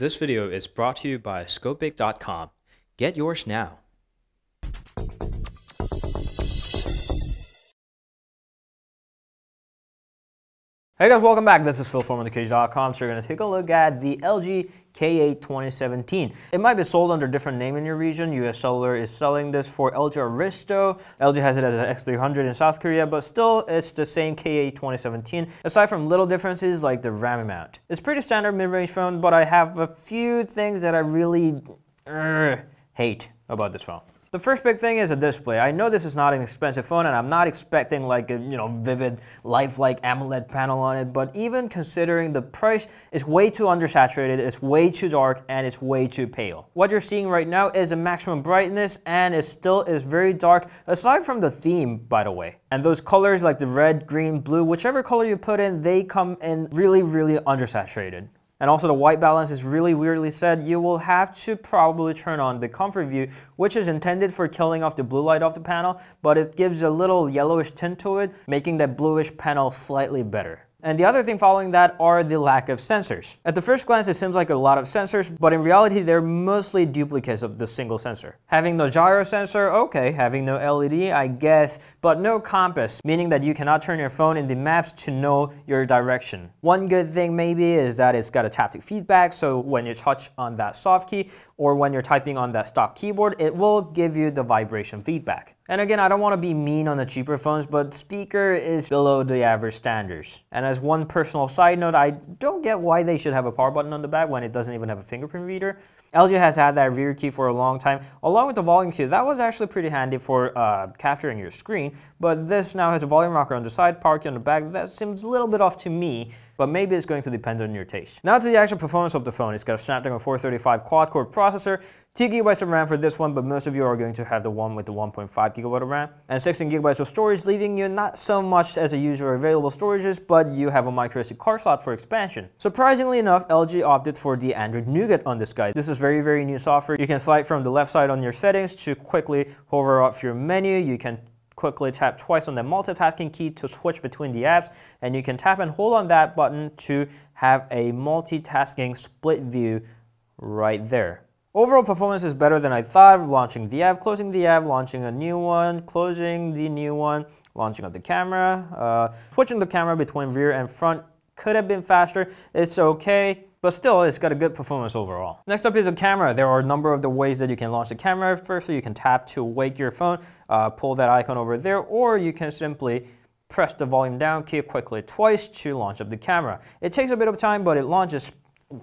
This video is brought to you by scopic.com. Get yours now. Hey guys, welcome back. This is Phil from underKG.com. So we're going to take a look at the LG K8 2017. It might be sold under a different name in your region. US Cellular is selling this for LG Aristo. LG has it as an X300 in South Korea, but still it's the same K8 2017, aside from little differences like the RAM amount. It's pretty standard mid-range phone, but I have a few things that I really hate about this phone. The first big thing is a display. I know this is not an expensive phone and I'm not expecting like a vivid lifelike AMOLED panel on it, but even considering the price, it's way too undersaturated, it's way too dark, and it's way too pale. What you're seeing right now is a maximum brightness and it still is very dark, aside from the theme, by the way. And those colors like the red, green, blue, whichever color you put in, they come in really, really undersaturated. And also the white balance is really weirdly set. You will have to probably turn on the comfort view, which is intended for killing off the blue light off the panel, but it gives a little yellowish tint to it, making that bluish panel slightly better. And the other thing following that are the lack of sensors. At the first glance, it seems like a lot of sensors, but in reality, they're mostly duplicates of the single sensor. Having no gyro sensor, okay. Having no LED, I guess, but no compass, meaning that you cannot turn your phone in the maps to know your direction. One good thing maybe is that it's got a haptic feedback, so when you touch on that soft key or when you're typing on that stock keyboard, it will give you the vibration feedback. And again, I don't want to be mean on the cheaper phones, but speaker is below the average standards. And as one personal side note, I don't get why they should have a power button on the back when it doesn't even have a fingerprint reader. LG has had that rear key for a long time, along with the volume key. That was actually pretty handy for capturing your screen, but this now has a volume rocker on the side, power key on the back. That seems a little bit off to me, but maybe it's going to depend on your taste. Now to the actual performance of the phone. It's got a Snapdragon 435 quad-core processor, 2 GB of RAM for this one, but most of you are going to have the one with the 1.5 GB of RAM, and 16 GB of storage, leaving you not so much as a user available storages, but you have a microSD card slot for expansion. Surprisingly enough, LG opted for the Android Nougat on this guy. This is very new software. You can slide from the left side on your settings to quickly hover off your menu. You can quickly tap twice on the multitasking key to switch between the apps, and you can tap and hold on that button to have a multitasking split view right there. Overall performance is better than I thought. Launching the app, closing the app, launching a new one, closing the new one, launching up the camera, switching the camera between rear and front could have been faster. It's okay. But still, it's got a good performance overall. Next up is a camera. There are a number of the ways that you can launch the camera. Firstly, you can tap to wake your phone, pull that icon over there, or you can simply press the volume down key quickly twice to launch up the camera. It takes a bit of time, but it launches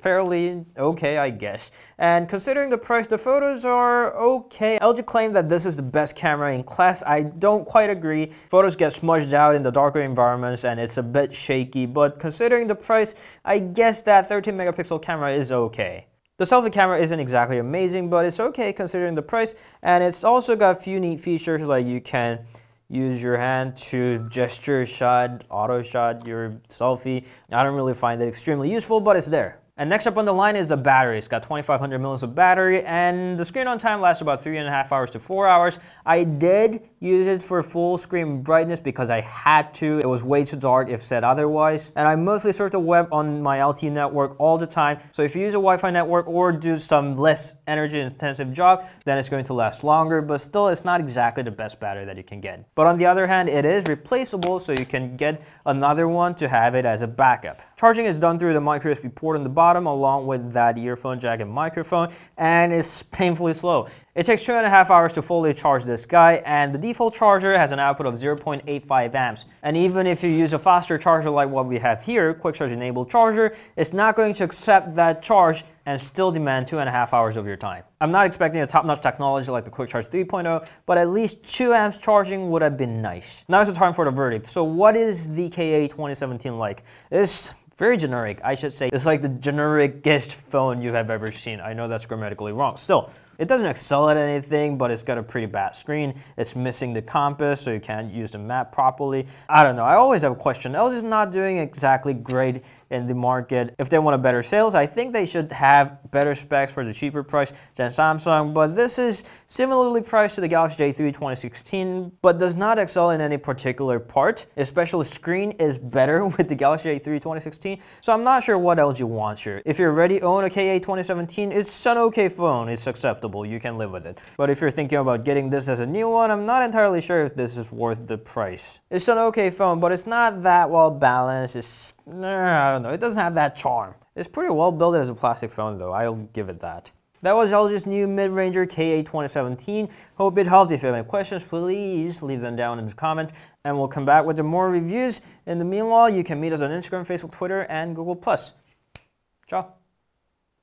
fairly okay, I guess. And considering the price, the photos are okay. LG claimed that this is the best camera in class. I don't quite agree. Photos get smudged out in the darker environments and it's a bit shaky, but considering the price, I guess that 13-megapixel camera is okay. The selfie camera isn't exactly amazing, but it's okay considering the price, and it's also got a few neat features, like you can use your hand to gesture shot, auto shot your selfie. I don't really find that extremely useful, but it's there. And next up on the line is the battery. It's got 2500 mAh of battery, and the screen on time lasts about 3.5 hours to 4 hours. I did use it for full screen brightness because I had to. It was way too dark if said otherwise. And I mostly surf the web on my LTE network all the time. So if you use a Wi-Fi network or do some less energy intensive job, then it's going to last longer, but still it's not exactly the best battery that you can get. But on the other hand, it is replaceable, so you can get another one to have it as a backup. Charging is done through the microSD port on the bottom, along with that earphone jack and microphone, and it's painfully slow. It takes 2.5 hours to fully charge this guy, and the default charger has an output of 0.85 amps. And even if you use a faster charger like what we have here, Quick Charge enabled charger, it's not going to accept that charge and still demand 2.5 hours of your time. I'm not expecting a top-notch technology like the Quick Charge 3.0, but at least 2 amps charging would have been nice. Now is the time for the verdict. So what is the K8 2017 like? It's very generic, I should say. It's like the genericest phone you have ever seen. I know that's grammatically wrong. Still, it doesn't excel at anything, but it's got a pretty bad screen. It's missing the compass, so you can't use the map properly. I don't know, I always have a question. LG is not doing exactly great in the market. If they want a better sales, I think they should have better specs for the cheaper price than Samsung, but this is similarly priced to the Galaxy J3 2016, but does not excel in any particular part, especially screen is better with the Galaxy J3 2016, so I'm not sure what LG wants here. If you already own a K8 2017, it's an okay phone, it's acceptable, you can live with it. But if you're thinking about getting this as a new one, I'm not entirely sure if this is worth the price. It's an okay phone, but it's not that well balanced, it's, I don't know, it doesn't have that charm. It's pretty well built as a plastic phone though, I'll give it that. That was LG's new mid-ranger K8 2017. Hope it helped. If you have any questions, please leave them down in the comment, and we'll come back with more reviews. In the meanwhile, you can meet us on Instagram, Facebook, Twitter, and Google+. Ciao.